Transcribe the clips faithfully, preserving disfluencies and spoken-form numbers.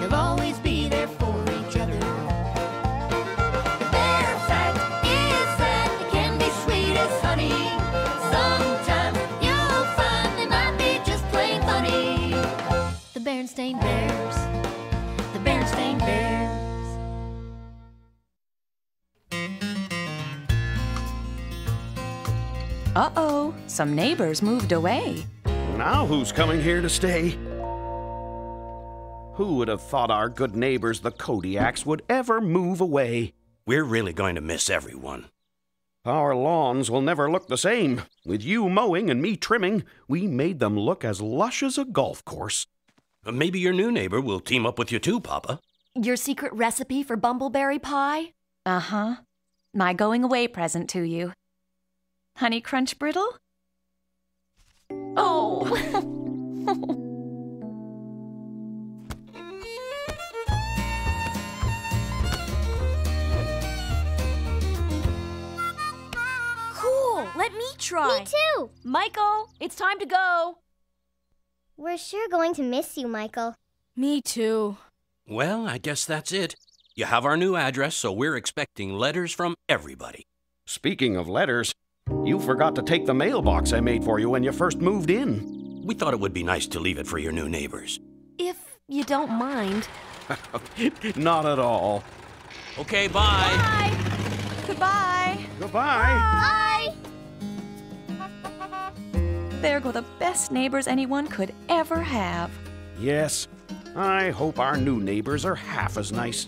They'll always be there for each other. The bear fact is that it can be sweet as honey. Sometimes you'll find they might be just plain funny. The Berenstain Bears. The Berenstain Bears. Uh-oh, some neighbors moved away. Now who's coming here to stay? Who would have thought our good neighbors, the Kodiaks, would ever move away? We're really going to miss everyone. Our lawns will never look the same. With you mowing and me trimming, we made them look as lush as a golf course. Maybe your new neighbor will team up with you too, Papa. Your secret recipe for bumbleberry pie? Uh-huh. My going away present to you. Honey Crunch Brittle? Oh! Cool! Let me try! Me too! Michael, it's time to go! We're sure going to miss you, Michael. Me too. Well, I guess that's it. You have our new address, so we're expecting letters from everybody. Speaking of letters, you forgot to take the mailbox I made for you when you first moved in. We thought it would be nice to leave it for your new neighbors. If you don't mind. Not at all. Okay, bye. Bye. Goodbye. Goodbye. Bye. There go the best neighbors anyone could ever have. Yes. I hope our new neighbors are half as nice.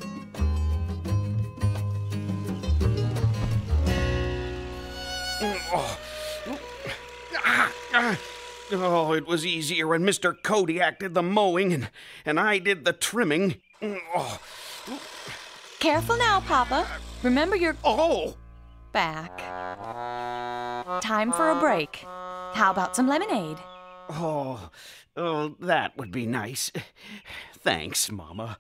Oh, it was easier when Mister Kodiak did the mowing and, and I did the trimming. Oh. Careful now, Papa. Remember your... Oh! Back. Time for a break. How about some lemonade? Oh, oh, that would be nice. Thanks, Mama.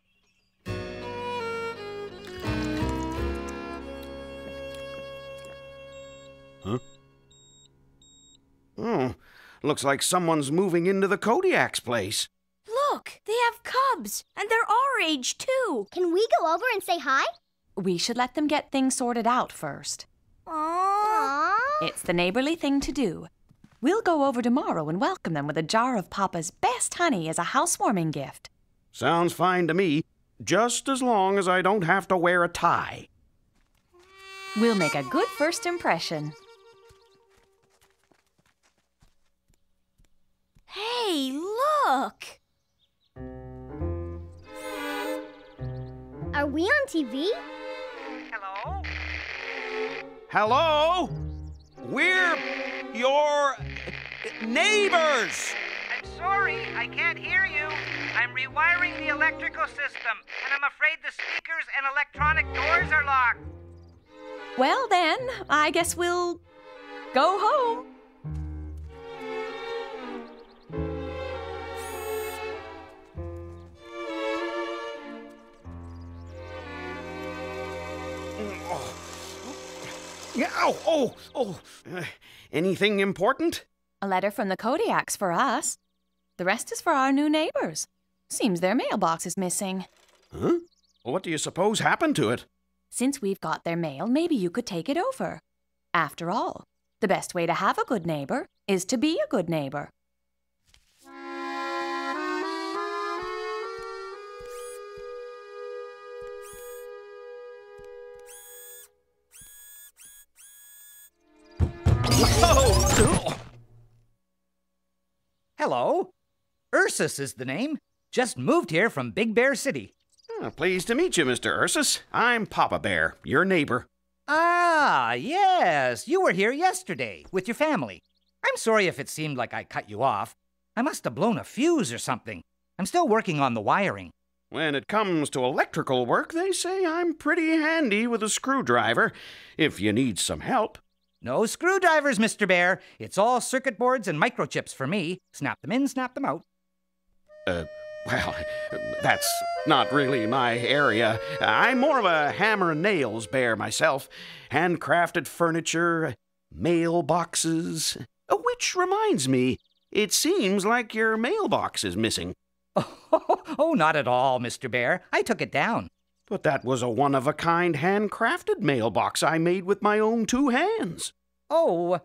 Huh? Hmm. Looks like someone's moving into the Kodiak's place. Look, they have cubs, and they're our age, too. Can we go over and say hi? We should let them get things sorted out first. Aww. It's the neighborly thing to do. We'll go over tomorrow and welcome them with a jar of Papa's best honey as a housewarming gift. Sounds fine to me, just as long as I don't have to wear a tie. We'll make a good first impression. Hey, look! Are we on T V? Hello? Hello? We're your neighbors! I'm sorry, I can't hear you. I'm rewiring the electrical system, and I'm afraid the speakers and electronic doors are locked. Well then, I guess we'll go home. Oh, oh, oh. Uh, anything important? A letter from the Kodiaks for us. The rest is for our new neighbors. Seems their mailbox is missing. Huh? Well, what do you suppose happened to it? Since we've got their mail, maybe you could take it over. After all, the best way to have a good neighbor is to be a good neighbor. Oh. Hello. Ursus is the name. Just moved here from Big Bear City. Oh, pleased to meet you, Mister Ursus. I'm Papa Bear, your neighbor. Ah, yes. You were here yesterday with your family. I'm sorry if it seemed like I cut you off. I must have blown a fuse or something. I'm still working on the wiring. When it comes to electrical work, they say I'm pretty handy with a screwdriver if you need some help. No screwdrivers, Mister Bear. It's all circuit boards and microchips for me. Snap them in, snap them out. Uh, well, that's not really my area. I'm more of a hammer and nails bear myself. Handcrafted furniture, mailboxes. Which reminds me, it seems like your mailbox is missing. Oh, oh, not at all, Mister Bear. I took it down. But that was a one-of-a-kind handcrafted mailbox I made with my own two hands. Oh,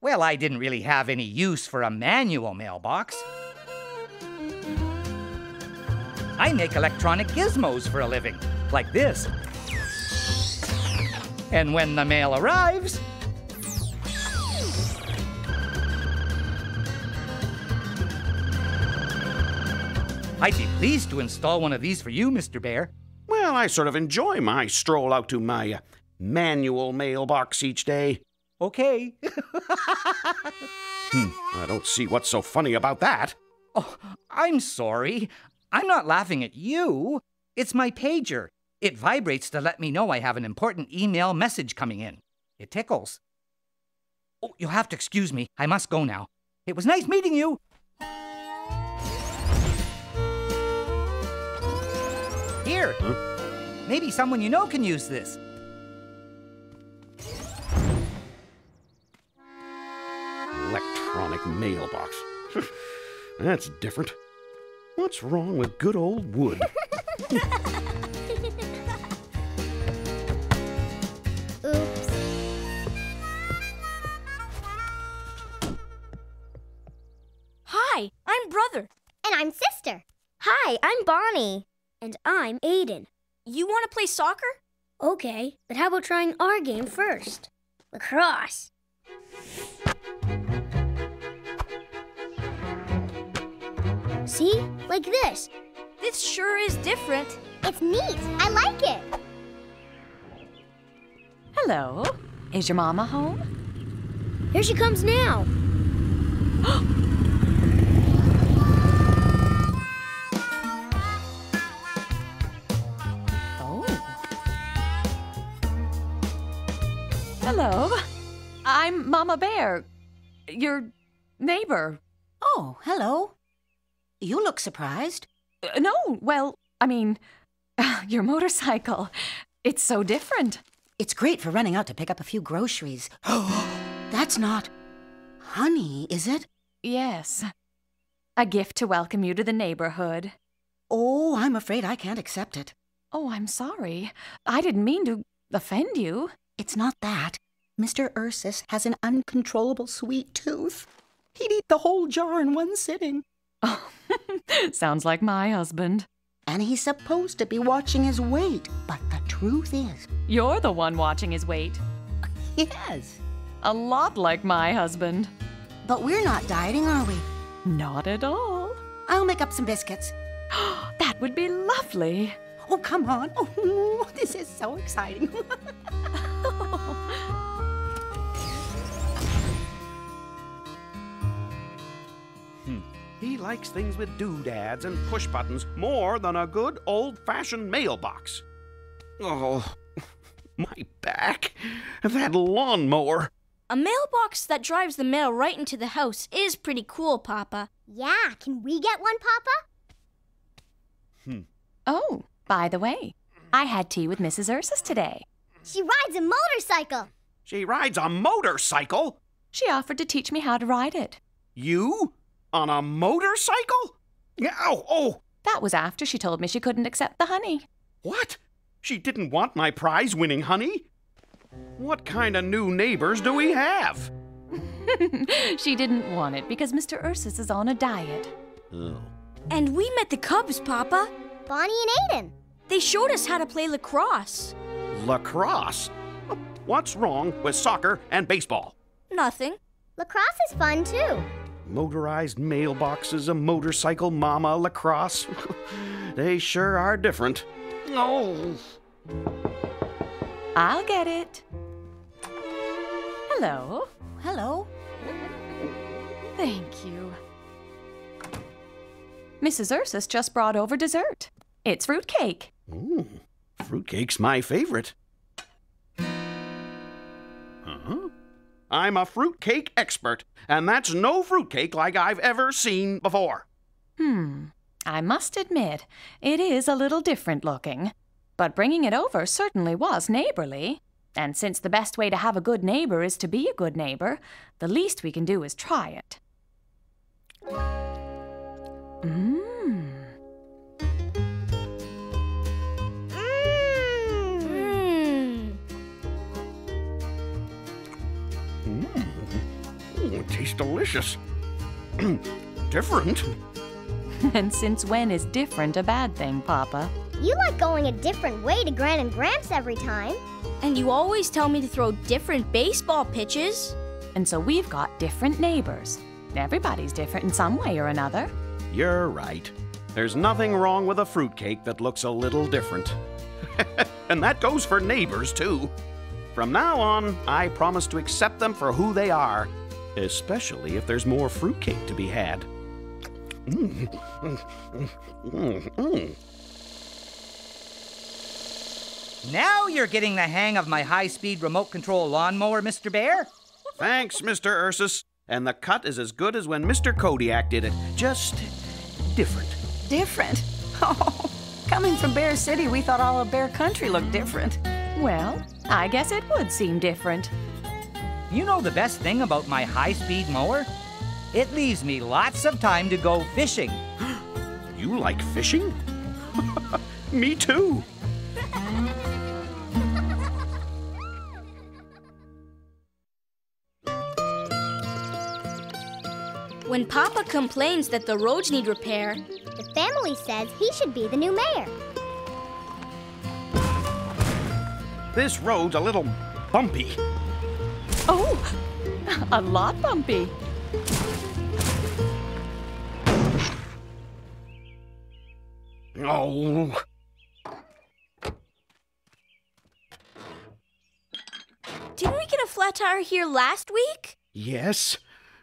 well, I didn't really have any use for a manual mailbox. I make electronic gizmos for a living, like this. And when the mail arrives, I'd be pleased to install one of these for you, Mister Bear. Well, I sort of enjoy my stroll out to my uh, manual mailbox each day. Okay. hmm, I don't see what's so funny about that. Oh, I'm sorry. I'm not laughing at you. It's my pager. It vibrates to let me know I have an important email message coming in. It tickles. Oh, you'll have to excuse me. I must go now. It was nice meeting you. Here, huh? Maybe someone you know can use this. Electronic mailbox. That's different. What's wrong with good old wood? Oops. Hi, I'm Brother. And I'm Sister. Hi, I'm Bonnie. And I'm Aiden. You want to play soccer? Okay, but how about trying our game first? Lacrosse. See? Like this. This sure is different. It's neat. I like it. Hello. Is your mama home? Here she comes now. Hello, I'm Mama Bear, your neighbor. Oh, hello. You look surprised. Uh, no, well, I mean, uh, your motorcycle. It's so different. It's great for running out to pick up a few groceries. That's not honey, is it? Yes. A gift to welcome you to the neighborhood. Oh, I'm afraid I can't accept it. Oh, I'm sorry. I didn't mean to offend you. It's not that. Mister Ursus has an uncontrollable sweet tooth. He'd eat the whole jar in one sitting. Oh, sounds like my husband. And he's supposed to be watching his weight, but the truth is... You're the one watching his weight. Yes. A lot like my husband. But we're not dieting, are we? Not at all. I'll make up some biscuits. That would be lovely. Oh, come on. Oh, this is so exciting. hmm. He likes things with doodads and push buttons more than a good old-fashioned mailbox. Oh, my back. That lawnmower. A mailbox that drives the mail right into the house is pretty cool, Papa. Yeah, can we get one, Papa? Hmm. Oh. By the way, I had tea with Missus Ursus today. She rides a motorcycle. She rides a motorcycle? She offered to teach me how to ride it. You? On a motorcycle? Oh, oh. That was after she told me she couldn't accept the honey. What? She didn't want my prize-winning honey? What kind of new neighbors do we have? She didn't want it because Mister Ursus is on a diet. Oh. And we met the Cubs, Papa. Bonnie and Aiden. They showed us how to play lacrosse. Lacrosse? What's wrong with soccer and baseball? Nothing. Lacrosse is fun, too. Motorized mailboxes, a motorcycle, mama, lacrosse. They sure are different. Oh. I'll get it. Hello. Hello. Thank you. Missus Ursus just brought over dessert. It's fruitcake. Ooh, fruitcake's my favorite. Uh-huh. I'm a fruitcake expert, and that's no fruitcake like I've ever seen before. Hmm, I must admit, it is a little different looking. But bringing it over certainly was neighborly. And since the best way to have a good neighbor is to be a good neighbor, the least we can do is try it. Mmm. it tastes delicious. Different. And since when is different a bad thing, Papa? You like going a different way to Gran and Gramps every time. And you always tell me to throw different baseball pitches. And so we've got different neighbors. Everybody's different in some way or another. You're right. There's nothing wrong with a fruitcake that looks a little different. And that goes for neighbors, too. From now on, I promise to accept them for who they are, especially if there's more fruitcake to be had. Mm. Mm. Mm. Mm. Now you're getting the hang of my high-speed remote control lawnmower, Mister Bear. Thanks, Mister Ursus. And the cut is as good as when Mister Kodiak did it. Just different. Different? Oh, coming from Bear City, we thought all of Bear Country looked different. Well, I guess it would seem different. You know the best thing about my high-speed mower? It leaves me lots of time to go fishing. You like fishing? Me too. When Papa complains that the roads need repair, the family says he should be the new mayor. This road's a little bumpy. Oh, a lot bumpy. Oh. Didn't we get a flat tire here last week? Yes.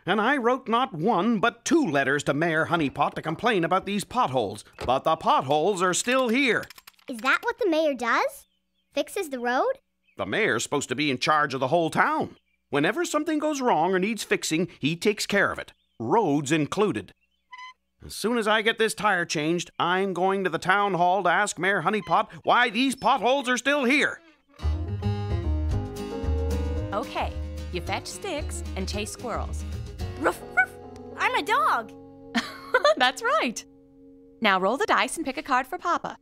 And I wrote not one, but two letters to Mayor Honeypot to complain about these potholes. But the potholes are still here. Is that what the mayor does? Fixes the road? The mayor's supposed to be in charge of the whole town. Whenever something goes wrong or needs fixing, he takes care of it. Roads included. As soon as I get this tire changed, I'm going to the town hall to ask Mayor Honeypot why these potholes are still here. Okay, you fetch sticks and chase squirrels. Ruff, ruff. I'm a dog. That's right. Now roll the dice and pick a card for Papa.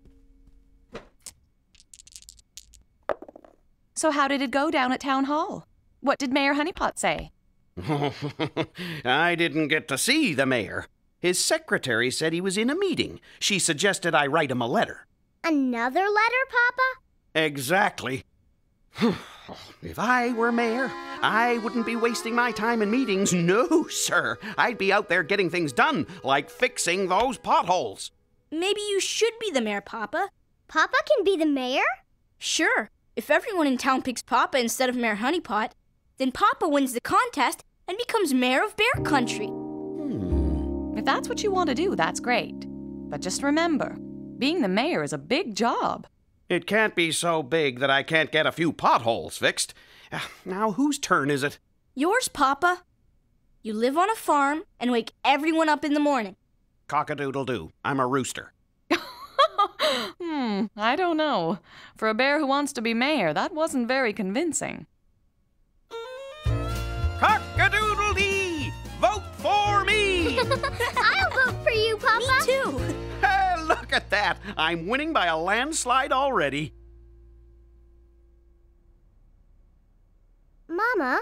So how did it go down at Town Hall? What did Mayor Honeypot say? I didn't get to see the mayor. His secretary said he was in a meeting. She suggested I write him a letter. Another letter, Papa? Exactly. If I were mayor, I wouldn't be wasting my time in meetings. No, sir. I'd be out there getting things done, like fixing those potholes. Maybe you should be the mayor, Papa. Papa can be the mayor? Sure. If everyone in town picks Papa instead of Mayor Honeypot, then Papa wins the contest and becomes mayor of Bear Country. Hmm. If that's what you want to do, that's great. But just remember, being the mayor is a big job. It can't be so big that I can't get a few potholes fixed. Uh, now, whose turn is it? Yours, Papa. You live on a farm and wake everyone up in the morning. Cock-a-doodle-doo. I'm a rooster. hmm, I don't know. For a bear who wants to be mayor, that wasn't very convincing. Cock-a-doodle-dee! Vote for me! I'll vote for you, Papa! Me too! Look at that! I'm winning by a landslide already. Mama,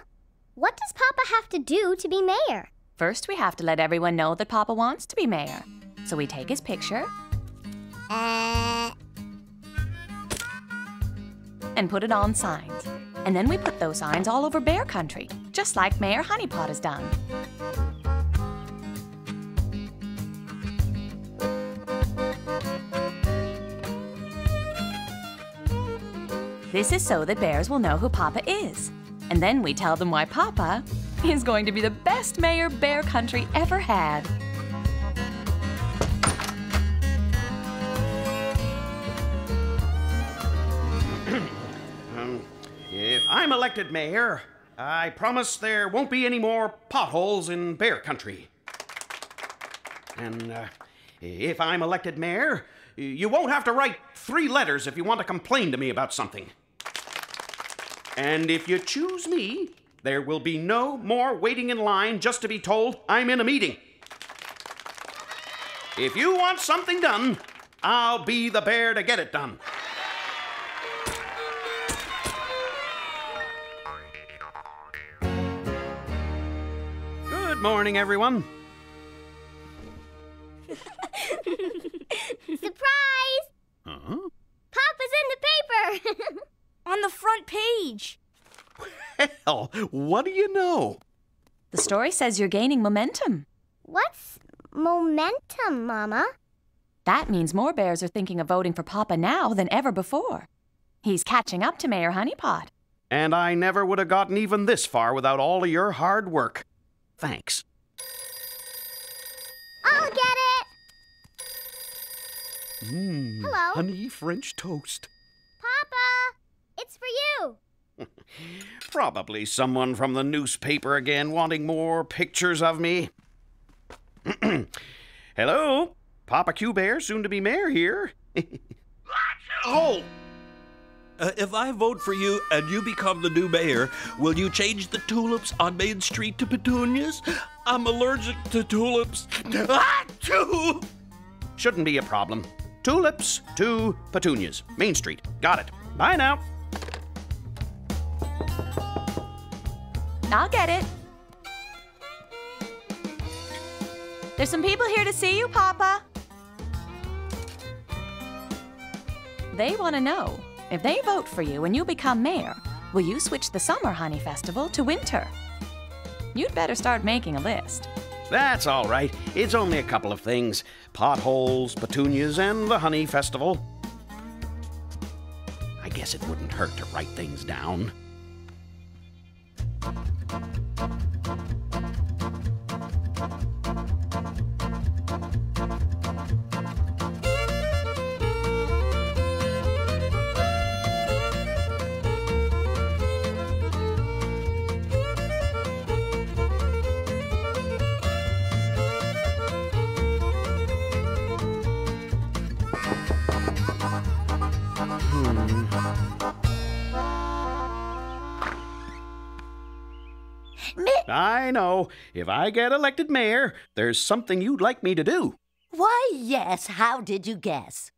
what does Papa have to do to be mayor? First, we have to let everyone know that Papa wants to be mayor. So we take his picture... Uh... and put it on signs. And then we put those signs all over Bear Country, just like Mayor Honeypot has done. This is so that bears will know who Papa is. And then we tell them why Papa is going to be the best mayor Bear Country ever had. um, if I'm elected mayor, I promise there won't be any more potholes in Bear Country. And uh, if I'm elected mayor, you won't have to write three letters if you want to complain to me about something. And if you choose me, there will be no more waiting in line just to be told I'm in a meeting. If you want something done, I'll be the bear to get it done. Good morning, everyone. Surprise! Huh? Papa's in the paper! On the front page. Well, what do you know? The story says you're gaining momentum. What's momentum, Mama? That means more bears are thinking of voting for Papa now than ever before. He's catching up to Mayor Honeypot. And I never would have gotten even this far without all of your hard work. Thanks. I'll get it! Mm, hello? Honey French toast. Papa, it's for you. Probably someone from the newspaper again wanting more pictures of me. Hello? Papa Q Bear, soon to be mayor here. Oh! Uh, if I vote for you and you become the new mayor, will you change the tulips on Main Street to petunias? I'm allergic to tulips. Ah, too! Shouldn't be a problem. Tulips to petunias. Main Street. Got it. Bye now. I'll get it. There's some people here to see you, Papa. They want to know, if they vote for you and you become mayor, will you switch the Summer Honey Festival to winter? You'd better start making a list. That's all right. It's only a couple of things. Potholes, petunias, and the honey festival. I guess it wouldn't hurt to write things down. I know. If I get elected mayor, there's something you'd like me to do. Why, yes. How did you guess?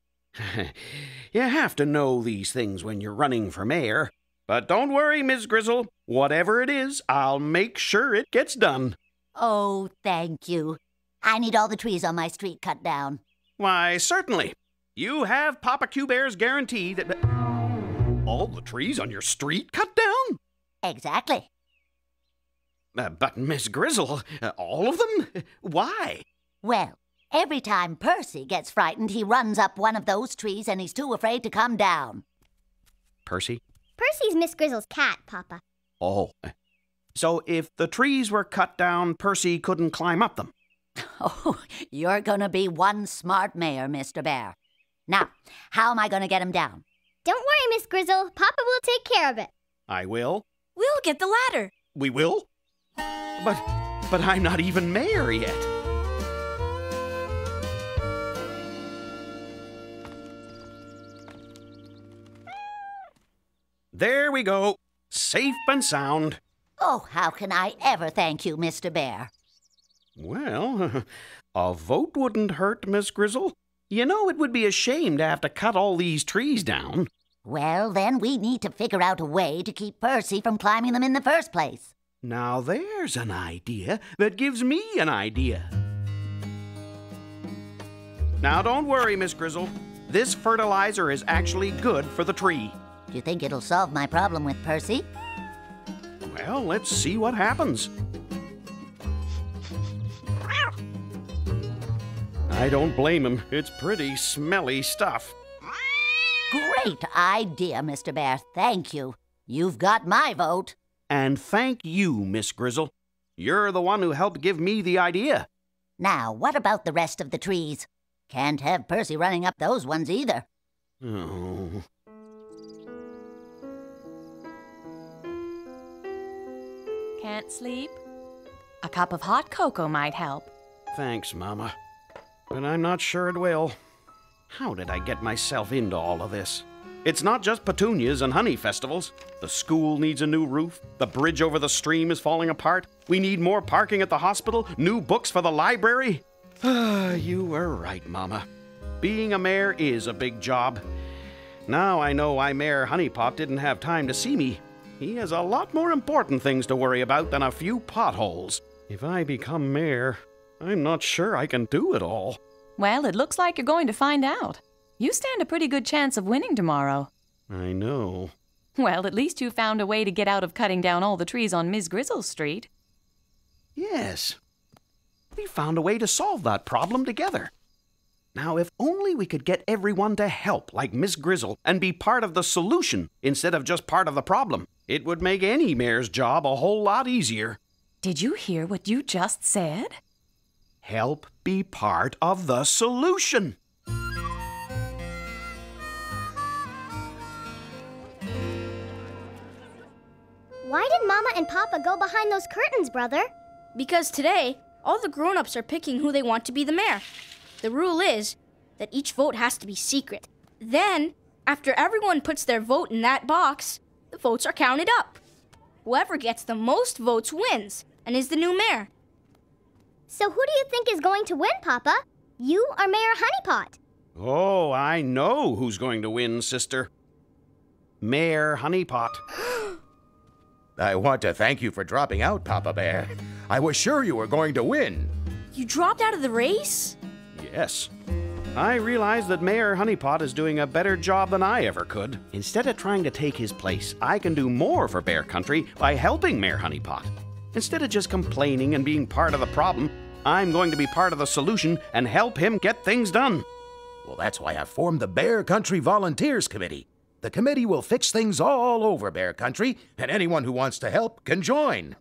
You have to know these things when you're running for mayor. But don't worry, Miz Grizzle. Whatever it is, I'll make sure it gets done. Oh, thank you. I need all the trees on my street cut down. Why, certainly. You have Papa Q Bear's guarantee that... All the trees on your street cut down? Exactly. Uh, but, Miss Grizzle, uh, all of them? Why? Well, every time Percy gets frightened, he runs up one of those trees and he's too afraid to come down. Percy? Percy's Miss Grizzle's cat, Papa. Oh. So if the trees were cut down, Percy couldn't climb up them? Oh, you're gonna be one smart mayor, Mister Bear. Now, how am I gonna get him down? Don't worry, Miss Grizzle. Papa will take care of it. I will? We'll get the ladder. We will? But, but I'm not even mayor yet. There we go. Safe and sound. Oh, how can I ever thank you, Mister Bear? Well, a vote wouldn't hurt, Miss Grizzle. You know, it would be a shame to have to cut all these trees down. Well, then we need to figure out a way to keep Percy from climbing them in the first place. Now there's an idea that gives me an idea. Now don't worry, Miss Grizzle. This fertilizer is actually good for the tree. Do you think it'll solve my problem with Percy? Well, let's see what happens. I don't blame him. It's pretty smelly stuff. Great idea, Mister Bear. Thank you. You've got my vote. And thank you, Miss Grizzle. You're the one who helped give me the idea. Now, what about the rest of the trees? Can't have Percy running up those ones either. Oh. Can't sleep? A cup of hot cocoa might help. Thanks, Mama. But I'm not sure it will. How did I get myself into all of this? It's not just petunias and honey festivals. The school needs a new roof. The bridge over the stream is falling apart. We need more parking at the hospital. New books for the library. You were right, Mama. Being a mayor is a big job. Now I know why Mayor Honeypot didn't have time to see me. He has a lot more important things to worry about than a few potholes. If I become mayor, I'm not sure I can do it all. Well, it looks like you're going to find out. You stand a pretty good chance of winning tomorrow. I know. Well, at least you found a way to get out of cutting down all the trees on Miz Grizzle's street. Yes. We found a way to solve that problem together. Now, if only we could get everyone to help, like Miss Grizzle, and be part of the solution instead of just part of the problem, it would make any mayor's job a whole lot easier. Did you hear what you just said? Help be part of the solution. Why did Mama and Papa go behind those curtains, brother? Because today, all the grown-ups are picking who they want to be the mayor. The rule is that each vote has to be secret. Then, after everyone puts their vote in that box, the votes are counted up. Whoever gets the most votes wins and is the new mayor. So who do you think is going to win, Papa? You or Mayor Honeypot? Oh, I know who's going to win, sister. Mayor Honeypot. I want to thank you for dropping out, Papa Bear. I was sure you were going to win. You dropped out of the race? Yes. I realize that Mayor Honeypot is doing a better job than I ever could. Instead of trying to take his place, I can do more for Bear Country by helping Mayor Honeypot. Instead of just complaining and being part of the problem, I'm going to be part of the solution and help him get things done. Well, that's why I formed the Bear Country Volunteers Committee. The committee will fix things all over Bear Country, and anyone who wants to help can join.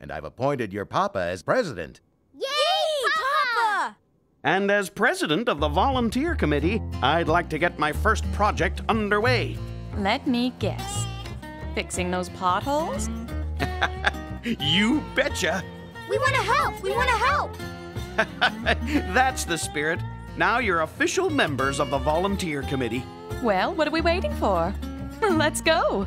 And I've appointed your papa as president. Yay, Papa! Papa! And as president of the volunteer committee, I'd like to get my first project underway. Let me guess. Fixing those potholes? You betcha! We want to help! We want to help! That's the spirit. Now you're official members of the volunteer committee. Well, what are we waiting for? Let's go.